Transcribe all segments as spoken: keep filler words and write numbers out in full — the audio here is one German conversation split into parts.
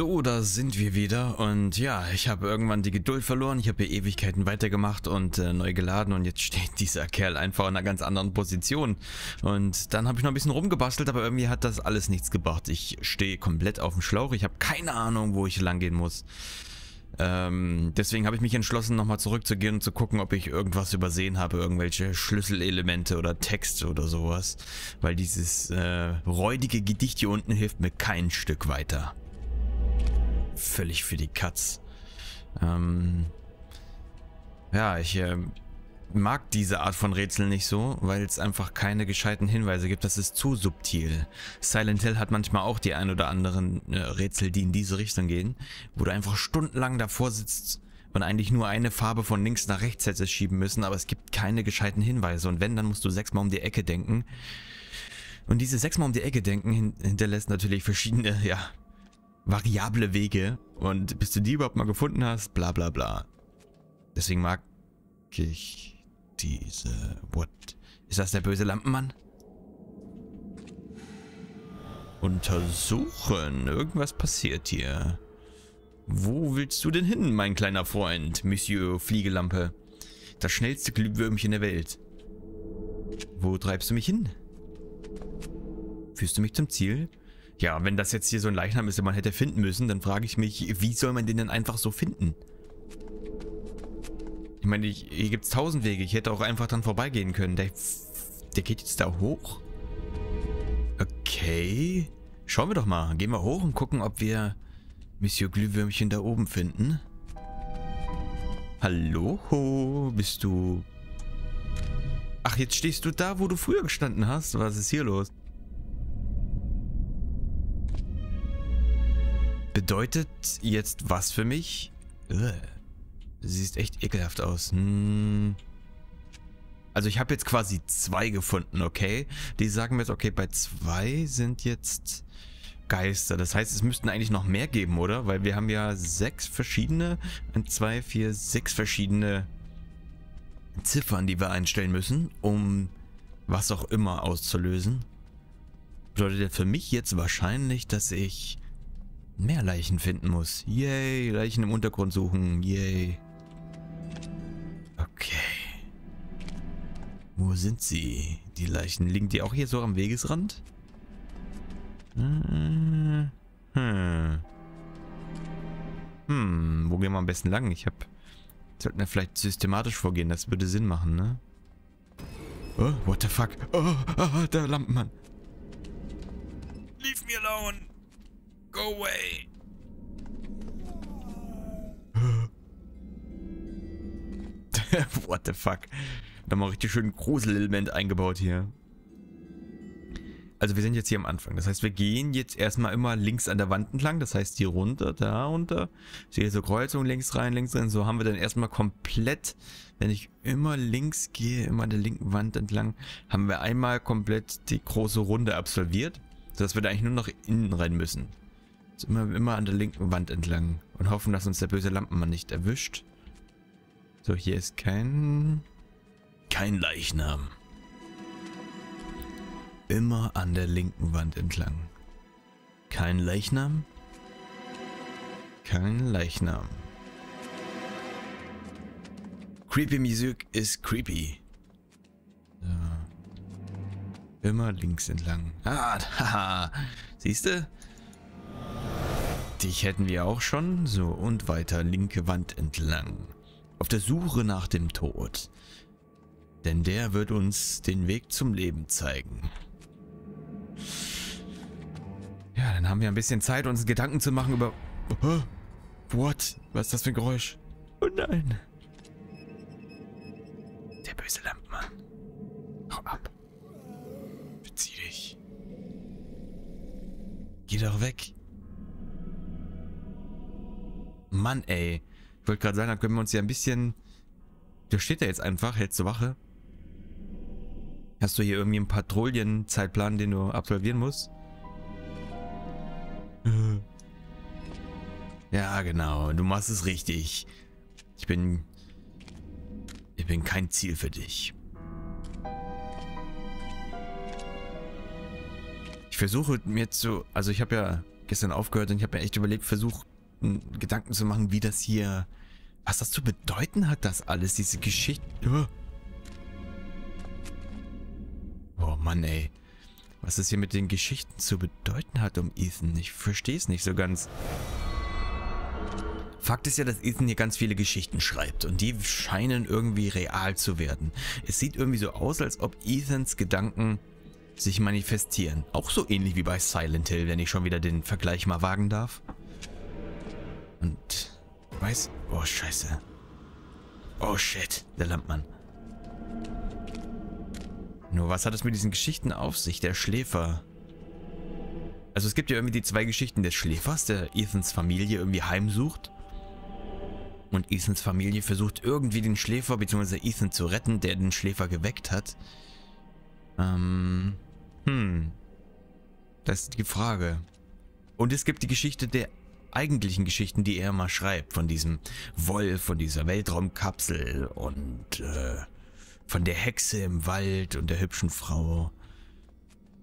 So, da sind wir wieder und ja, ich habe irgendwann die Geduld verloren, ich habe hier Ewigkeiten weitergemacht und äh, neu geladen und jetzt steht dieser Kerl einfach in einer ganz anderen Position. Und dann habe ich noch ein bisschen rumgebastelt, aber irgendwie hat das alles nichts gebracht. Ich stehe komplett auf dem Schlauch, ich habe keine Ahnung, wo ich lang gehen muss. Ähm, deswegen habe ich mich entschlossen, nochmal zurückzugehen und zu gucken, ob ich irgendwas übersehen habe, irgendwelche Schlüsselelemente oder Texte oder sowas. Weil dieses äh, räudige Gedicht hier unten hilft mir kein Stück weiter. Völlig für die Katz. Ähm, ja, ich äh, mag diese Art von Rätseln nicht so, weil es einfach keine gescheiten Hinweise gibt. Das ist zu subtil. Silent Hill hat manchmal auch die ein oder anderen äh, Rätsel, die in diese Richtung gehen, wo du einfach stundenlang davor sitzt und eigentlich nur eine Farbe von links nach rechts hättest schieben müssen, aber es gibt keine gescheiten Hinweise. Und wenn, dann musst du sechsmal um die Ecke denken. Und diese sechsmal um die Ecke denken hin hinterlässt natürlich verschiedene, ja, variable Wege. Und bis du die überhaupt mal gefunden hast, bla bla bla. Deswegen mag ich diese... What? Ist das der böse Lampenmann? Untersuchen. Irgendwas passiert hier. Wo willst du denn hin, mein kleiner Freund, Monsieur Fliegelampe? Das schnellste Glühwürmchen der Welt. Wo treibst du mich hin? Führst du mich zum Ziel? Ja, wenn das jetzt hier so ein Leichnam ist, den man hätte finden müssen, dann frage ich mich, wie soll man den denn einfach so finden? Ich meine, ich, hier gibt es tausend Wege. Ich hätte auch einfach dran vorbeigehen können. Der, der geht jetzt da hoch? Okay. Schauen wir doch mal. Gehen wir hoch und gucken, ob wir Monsieur Glühwürmchen da oben finden. Hallo? Bist du... Ach, jetzt stehst du da, wo du früher gestanden hast. Was ist hier los? Bedeutet jetzt was für mich? Ugh. Du siehst echt ekelhaft aus. Hm. Also ich habe jetzt quasi zwei gefunden, okay? Die sagen mir jetzt, okay, bei zwei sind jetzt Geister. Das heißt, es müssten eigentlich noch mehr geben, oder? Weil wir haben ja sechs verschiedene, und zwei, vier, sechs verschiedene Ziffern, die wir einstellen müssen, um was auch immer auszulösen. Bedeutet für mich jetzt wahrscheinlich, dass ich mehr Leichen finden muss. Yay, Leichen im Untergrund suchen. Yay. Okay. Wo sind sie? Die Leichen. Liegen die auch hier so am Wegesrand? Hm. Hm. Wo gehen wir am besten lang? Ich habe... Sollten wir vielleicht systematisch vorgehen. Das würde Sinn machen, ne? Oh, what the fuck? Oh, oh, der Lampenmann. Leave me alone. Go away! What the fuck? Da haben wir richtig schön ein Gruselelement eingebaut hier. Also wir sind jetzt hier am Anfang. Das heißt, wir gehen jetzt erstmal immer links an der Wand entlang. Das heißt, hier runter, da runter. Hier so Kreuzung, links rein, links rein. So haben wir dann erstmal komplett, wenn ich immer links gehe, immer an der linken Wand entlang, haben wir einmal komplett die große Runde absolviert. Dass wir da eigentlich nur noch innen rein müssen. Also immer, immer an der linken Wand entlang. Und hoffen, dass uns der böse Lampenmann nicht erwischt. So, hier ist kein... Kein Leichnam. Immer an der linken Wand entlang. Kein Leichnam. Kein Leichnam. Creepy Musik ist creepy. Ja. Immer links entlang. Ah, haha. Siehst du? Dich hätten wir auch schon. So, und weiter. Linke Wand entlang. Auf der Suche nach dem Tod. Denn der wird uns den Weg zum Leben zeigen. Ja, dann haben wir ein bisschen Zeit, uns Gedanken zu machen über... Oh, what? Was ist das für ein Geräusch? Oh nein. Der böse Lampenmann. Hau ab. Zieh dich. Geh doch weg. Mann, ey. Ich wollte gerade sagen, dann können wir uns ja ein bisschen... Da steht er jetzt einfach, hält zur Wache. Hast du hier irgendwie einen Patrouillenzeitplan, den du absolvieren musst? Ja, genau. Du machst es richtig. Ich bin... Ich bin kein Ziel für dich. Ich versuche mir zu... Also ich habe ja gestern aufgehört und ich habe mir echt überlegt, versucht, Gedanken zu machen, wie das hier, was das zu bedeuten hat, das alles, diese Geschichte. Oh Mann, ey. Was das hier mit den Geschichten zu bedeuten hat um Ethan. Ich verstehe es nicht so ganz. Fakt ist ja, dass Ethan hier ganz viele Geschichten schreibt und die scheinen irgendwie real zu werden. Es sieht irgendwie so aus, als ob Ethans Gedanken sich manifestieren. Auch so ähnlich wie bei Silent Hill, wenn ich schon wieder den Vergleich mal wagen darf. Und weiß... Oh, scheiße. Oh, shit. Der Landmann. Nur was hat es mit diesen Geschichten auf sich? Der Schläfer. Also es gibt ja irgendwie die zwei Geschichten des Schläfers, der Ethans Familie irgendwie heimsucht. Und Ethans Familie versucht irgendwie den Schläfer bzw. Ethan zu retten, der den Schläfer geweckt hat. Ähm, hm. Das ist die Frage. Und es gibt die Geschichte der eigentlichen Geschichten, die er mal schreibt. Von diesem Wolf, von dieser Weltraumkapsel und äh, von der Hexe im Wald und der hübschen Frau.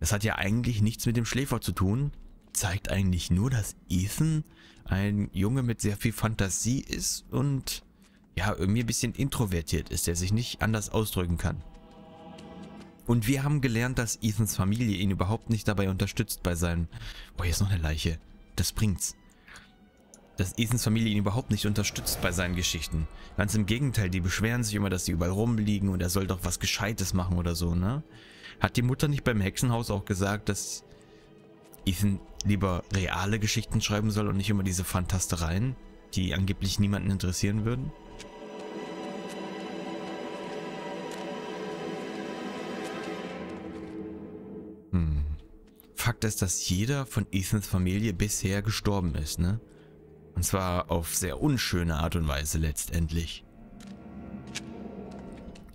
Das hat ja eigentlich nichts mit dem Schläfer zu tun. Zeigt eigentlich nur, dass Ethan ein Junge mit sehr viel Fantasie ist und ja, irgendwie ein bisschen introvertiert ist, der sich nicht anders ausdrücken kann. Und wir haben gelernt, dass Ethans Familie ihn überhaupt nicht dabei unterstützt bei seinem... Oh, hier ist noch eine Leiche. Das bringt's. Dass Ethans Familie ihn überhaupt nicht unterstützt bei seinen Geschichten. Ganz im Gegenteil, die beschweren sich immer, dass sie überall rumliegen und er soll doch was Gescheites machen oder so, ne? Hat die Mutter nicht beim Hexenhaus auch gesagt, dass Ethan lieber reale Geschichten schreiben soll und nicht immer diese Fantastereien, die angeblich niemanden interessieren würden? Hm. Fakt ist, dass jeder von Ethans Familie bisher gestorben ist, ne? Und zwar auf sehr unschöne Art und Weise letztendlich.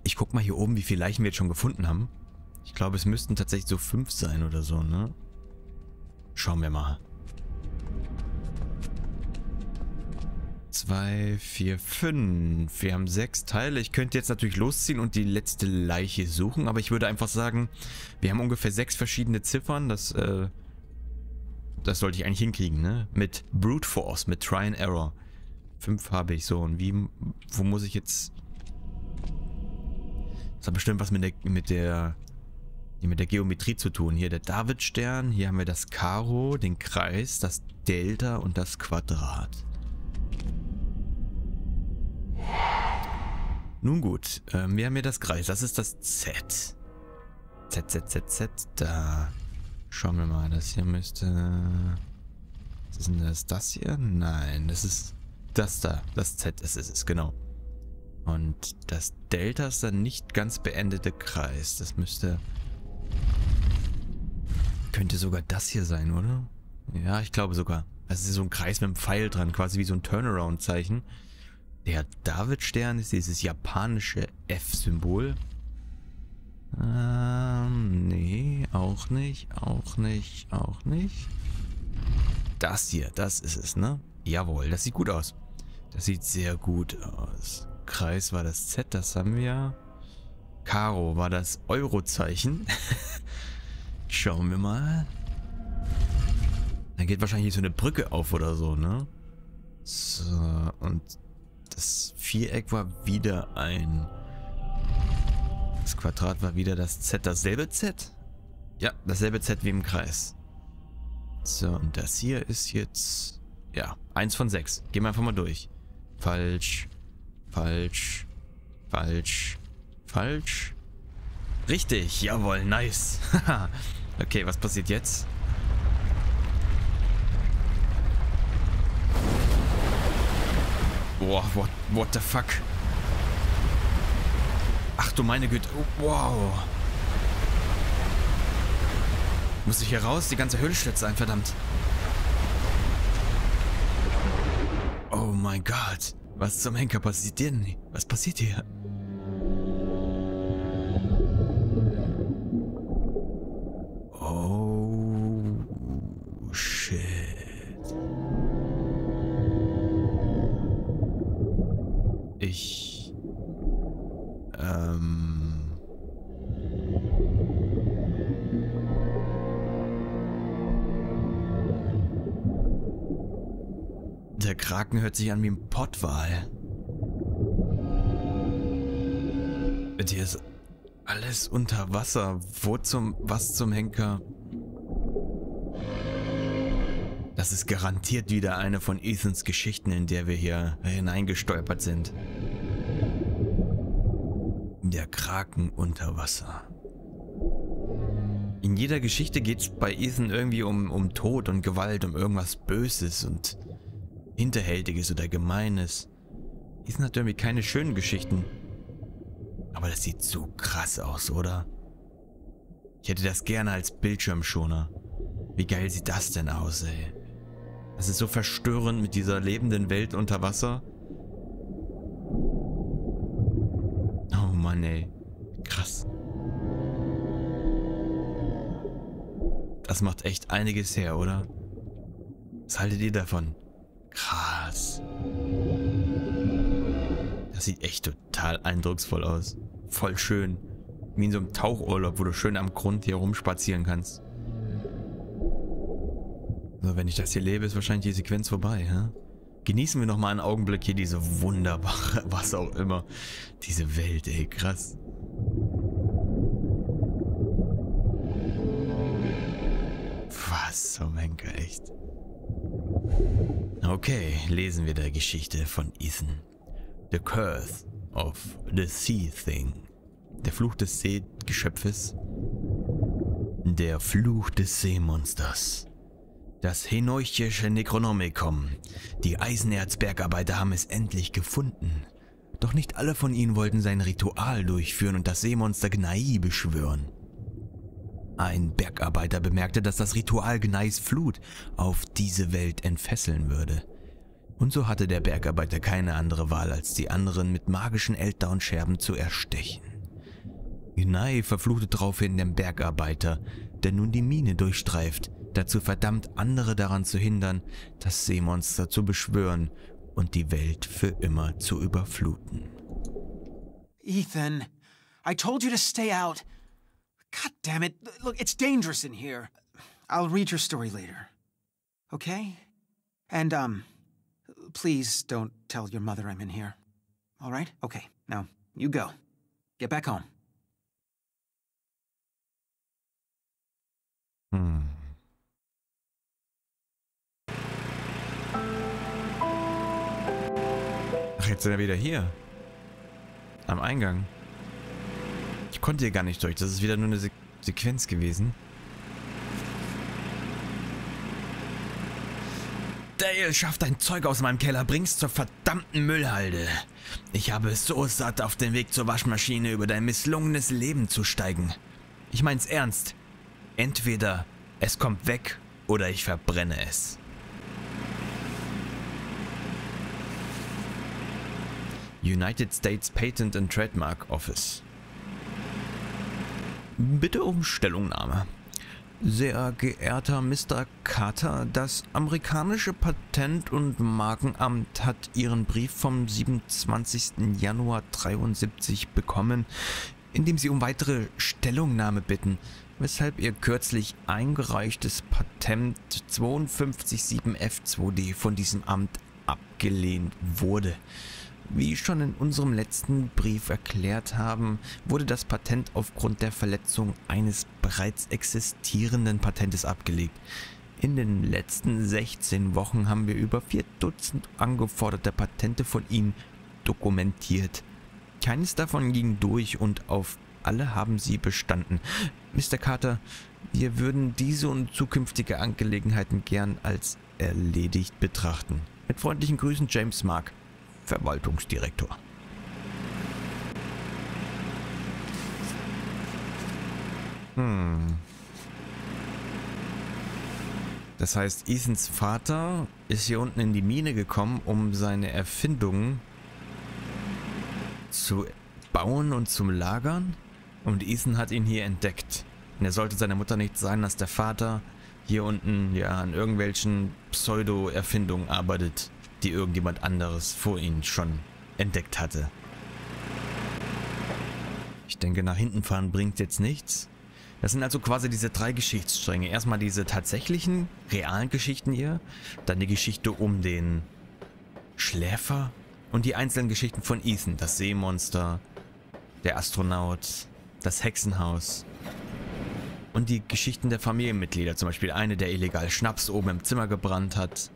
Ich guck mal hier oben, wie viele Leichen wir jetzt schon gefunden haben. Ich glaube, es müssten tatsächlich so fünf sein oder so, ne? Schauen wir mal. Zwei, vier, fünf. Wir haben sechs Teile. Ich könnte jetzt natürlich losziehen und die letzte Leiche suchen, aber ich würde einfach sagen, wir haben ungefähr sechs verschiedene Ziffern. Das, äh... Das sollte ich eigentlich hinkriegen, ne? Mit Brute Force, mit Try and Error. Fünf habe ich so. Und wie... Wo muss ich jetzt... Das hat bestimmt was mit der... Mit der, mit der Geometrie zu tun. Hier der Davidstern. Hier haben wir das Karo, den Kreis, das Delta und das Quadrat. Nun gut. Ähm, wir haben hier das Kreis. Das ist das Z. Z, Z, Z, Z. Da... Schauen wir mal, das hier müsste... Was ist denn das? Das hier? Nein, das ist das da. Das Z ist es, genau. Und das Delta ist der nicht ganz beendete Kreis. Das müsste... Könnte sogar das hier sein, oder? Ja, ich glaube sogar. Das ist so ein Kreis mit einem Pfeil dran, quasi wie so ein Turnaround-Zeichen. Der Davidstern ist dieses japanische F-Symbol. Ähm, nee, auch nicht, auch nicht, auch nicht. Das hier, das ist es, ne? Jawohl, das sieht gut aus. Das sieht sehr gut aus. Kreis war das Z, das haben wir. Karo war das Eurozeichen. Schauen wir mal. Da geht wahrscheinlich so eine Brücke auf oder so, ne? So, und das Viereck war wieder ein... Das Quadrat war wieder das Z. Dasselbe Z? Ja, dasselbe Z wie im Kreis. So, und das hier ist jetzt... Ja, eins von sechs. Gehen wir einfach mal durch. Falsch. Falsch. Falsch. Falsch. Richtig. Jawohl, nice. Okay, was passiert jetzt? Boah, what, what the fuck? Ach du meine Güte, oh, wow. Muss ich hier raus? Die ganze Höhle stürzt ein, verdammt. Oh mein Gott. Was zum Henker passiert denn? Was passiert hier? Oh, shit. Ich... Der Kraken hört sich an wie ein Pottwal. Hier ist alles unter Wasser. Wo zum... Was zum Henker? Das ist garantiert wieder eine von Ethans Geschichten, in der wir hier hineingestolpert sind. Der Kraken unter Wasser. In jeder Geschichte geht es bei Ethan irgendwie um, um Tod und Gewalt, um irgendwas Böses und Hinterhältiges oder Gemeines. Ethan hat irgendwie keine schönen Geschichten. Aber das sieht so krass aus, oder? Ich hätte das gerne als Bildschirmschoner. Wie geil sieht das denn aus, ey? Das ist so verstörend mit dieser lebenden Welt unter Wasser. Oh Mann, ey. Krass. Das macht echt einiges her, oder? Was haltet ihr davon? Krass. Das sieht echt total eindrucksvoll aus. Voll schön. Wie in so einem Tauchurlaub, wo du schön am Grund hier rumspazieren kannst. So, wenn ich das hier lebe, ist wahrscheinlich die Sequenz vorbei, hä? Genießen wir nochmal einen Augenblick hier diese wunderbare, was auch immer, diese Welt, ey, krass. Was zum Henker, echt. Okay, lesen wir die Geschichte von Ethan. The Curse of the Sea Thing. Der Fluch des Seegeschöpfes. Der Fluch des Seemonsters. Das henoichische Necronomicon. Die Eisenerzbergarbeiter haben es endlich gefunden. Doch nicht alle von ihnen wollten sein Ritual durchführen und das Seemonster Gnai beschwören. Ein Bergarbeiter bemerkte, dass das Ritual Gnais Flut auf diese Welt entfesseln würde. Und so hatte der Bergarbeiter keine andere Wahl, als die anderen mit magischen Eldaunscherben zu erstechen. Gnai verfluchte daraufhin den Bergarbeiter, der nun die Mine durchstreift, dazu verdammt, andere daran zu hindern, das Seemonster zu beschwören und die Welt für immer zu überfluten. Ethan, I told you to stay out. God damn it, look, it's dangerous in here. I'll read your story later. Okay? And um please don't tell your mother I'm in here. All right? Okay. Now, you go. Get back home. Hm. Ach, jetzt sind wir wieder hier. Am Eingang. Ich konnte hier gar nicht durch. Das ist wieder nur eine Se- Sequenz gewesen. Dale, schaff dein Zeug aus meinem Keller, bring's zur verdammten Müllhalde. Ich habe es so satt, auf den Weg zur Waschmaschine über dein misslungenes Leben zu steigen. Ich mein's ernst. Entweder es kommt weg oder ich verbrenne es. United States Patent and Trademark Office. Bitte um Stellungnahme. Sehr geehrter Mister Carter, das amerikanische Patent- und Markenamt hat Ihren Brief vom siebenundzwanzigsten Januar dreiundsiebzig bekommen, in dem Sie um weitere Stellungnahme bitten, weshalb Ihr kürzlich eingereichtes Patent fünf zwei sieben F zwei D von diesem Amt abgelehnt wurde. Wie schon in unserem letzten Brief erklärt haben, wurde das Patent aufgrund der Verletzung eines bereits existierenden Patentes abgelegt. In den letzten sechzehn Wochen haben wir über vier Dutzend angeforderte Patente von Ihnen dokumentiert. Keines davon ging durch und auf alle haben Sie bestanden. Mister Carter, wir würden diese und zukünftige Angelegenheiten gern als erledigt betrachten. Mit freundlichen Grüßen, James Mark, Verwaltungsdirektor. Hm. Das heißt, Ethans Vater ist hier unten in die Mine gekommen, um seine Erfindungen zu bauen und zum Lagern. Und Ethan hat ihn hier entdeckt. Und er sollte seiner Mutter nicht sagen, dass der Vater hier unten ja an irgendwelchen Pseudo-Erfindungen arbeitet, die irgendjemand anderes vor ihnen schon entdeckt hatte. Ich denke, nach hinten fahren bringt jetzt nichts. Das sind also quasi diese drei Geschichtsstränge. Erstmal diese tatsächlichen, realen Geschichten hier, dann die Geschichte um den Schläfer und die einzelnen Geschichten von Ethan, das Seemonster, der Astronaut, das Hexenhaus und die Geschichten der Familienmitglieder, zum Beispiel eine, der illegal Schnaps oben im Zimmer gebrannt hat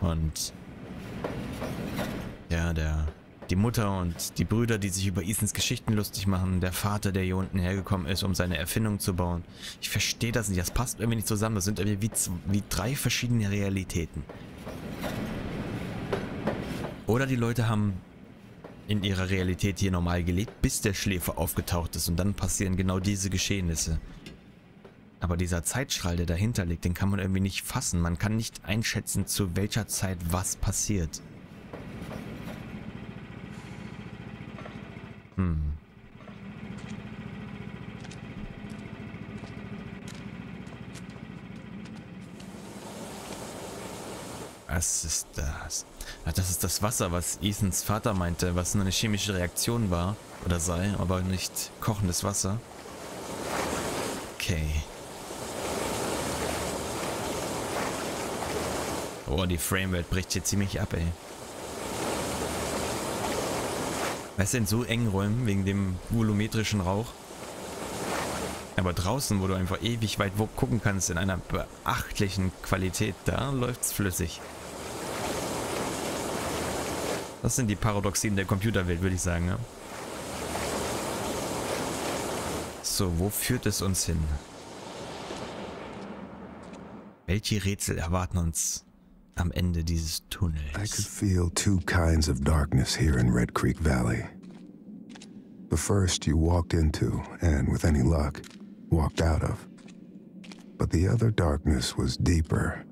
und ja, der, die Mutter und die Brüder, die sich über Ethans Geschichten lustig machen, der Vater, der hier unten hergekommen ist, um seine Erfindung zu bauen. Ich verstehe das nicht, das passt irgendwie nicht zusammen, das sind irgendwie wie, wie drei verschiedene Realitäten. Oder die Leute haben in ihrer Realität hier normal gelebt, bis der Schläfer aufgetaucht ist und dann passieren genau diese Geschehnisse. Aber dieser Zeitstrahl, der dahinter liegt, den kann man irgendwie nicht fassen. Man kann nicht einschätzen, zu welcher Zeit was passiert. Hm. Was ist das? Ach, das ist das Wasser, was Ethans Vater meinte, was nur eine chemische Reaktion war oder sei, aber nicht kochendes Wasser. Okay. Oh, die Framerate bricht hier ziemlich ab, ey. Weißt du, in so engen Räumen wegen dem volumetrischen Rauch. Aber draußen, wo du einfach ewig weit gucken kannst, in einer beachtlichen Qualität, da läuft's flüssig. Das sind die Paradoxien der Computerwelt, würde ich sagen. Ja? So, wo führt es uns hin? Welche Rätsel erwarten uns am Ende dieses Tunnels? I could feel two kinds of darkness here in Red Creek Valley. The first you walked into and with any luck walked out of. But the other darkness was deeper,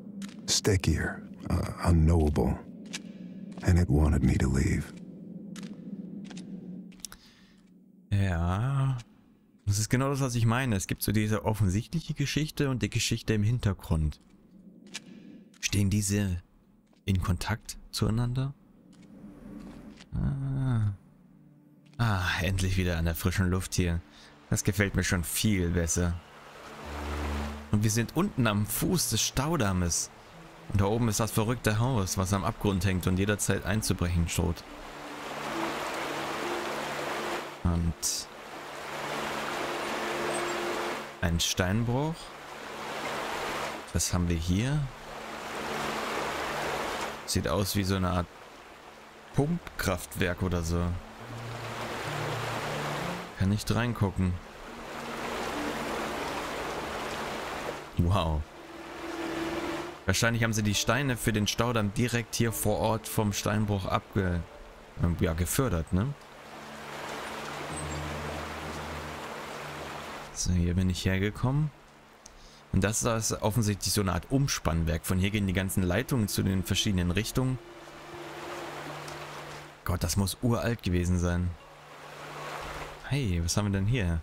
stickier, uh, unknowable. And it wanted me to leave. Ja, das ist genau das, was ich meine. Es gibt so diese offensichtliche Geschichte und die Geschichte im Hintergrund. Stehen diese in Kontakt zueinander? Ah, ah endlich wieder an der frischen Luft hier. Das gefällt mir schon viel besser. Und wir sind unten am Fuß des Staudammes. Und da oben ist das verrückte Haus, was am Abgrund hängt und jederzeit einzubrechen droht. Und ein Steinbruch. Was haben wir hier? Sieht aus wie so eine Art Pumpkraftwerk oder so. Kann nicht reingucken. Wow. Wahrscheinlich haben sie die Steine für den Staudamm direkt hier vor Ort vom Steinbruch abge... ja, gefördert, ne? So, hier bin ich hergekommen. Und das ist offensichtlich so eine Art Umspannwerk. Von hier gehen die ganzen Leitungen zu den verschiedenen Richtungen. Gott, das muss uralt gewesen sein. Hey, was haben wir denn hier?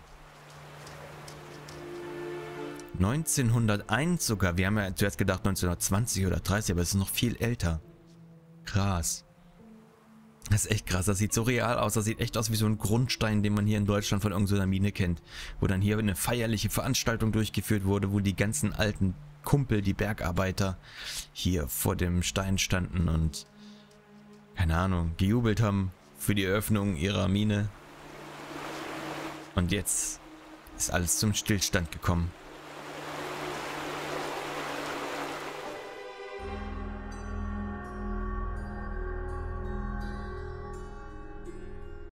neunzehnhunderteins sogar. Wir haben ja zuerst gedacht neunzehnhundertzwanzig oder dreißig, aber es ist noch viel älter. Krass. Das ist echt krass. Das sieht so real aus. Das sieht echt aus wie so ein Grundstein, den man hier in Deutschland von irgendeiner Mine kennt. Wo dann hier eine feierliche Veranstaltung durchgeführt wurde, wo die ganzen alten Kumpel, die Bergarbeiter, hier vor dem Stein standen und, keine Ahnung, gejubelt haben für die Eröffnung ihrer Mine. Und jetzt ist alles zum Stillstand gekommen.